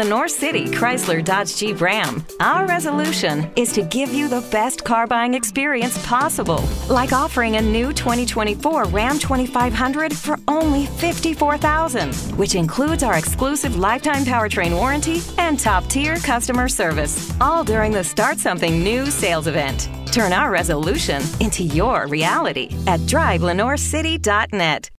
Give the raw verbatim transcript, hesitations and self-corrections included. at Lenoir City Chrysler Dodge Jeep Ram. Our resolution is to give you the best car buying experience possible, like offering a new twenty twenty-four Ram twenty-five hundred for only fifty-four thousand dollars, which includes our exclusive lifetime powertrain warranty and top-tier customer service, all during the Start Something New sales event. Turn our resolution into your reality at drive lenoir city dot net.